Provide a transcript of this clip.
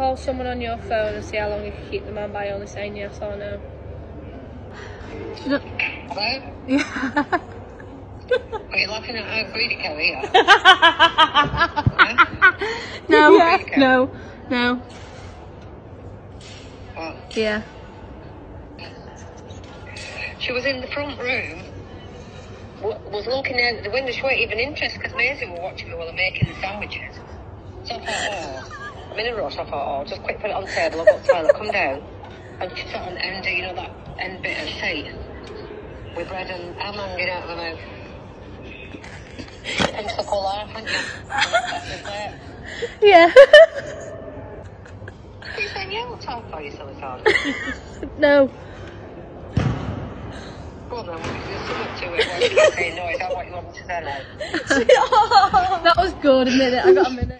call someone on your phone and see how long you can keep them on by only saying yes or no. Hello? Yeah. Are you laughing at her greedy cow here? No, yeah. No, no. What? Yeah. She was in the front room, was looking out the window. She wasn't even interested because Maisie were watching me while I'm making the sandwiches. So I thought, oh, I'm in a rush. I thought, oh, just quick put it on the table. I've got the toilet, come down. And she sat on the end, you know, that end bit of tape with bread and ham hanging out of her mouth. You think all off, haven't you? Yeah. Are you saying yeah, we'll talk for you, silly son? No. Well, then, there's so much to it. Why do you say no? Is that what you want me to say now? That was good, a minute. I got a minute.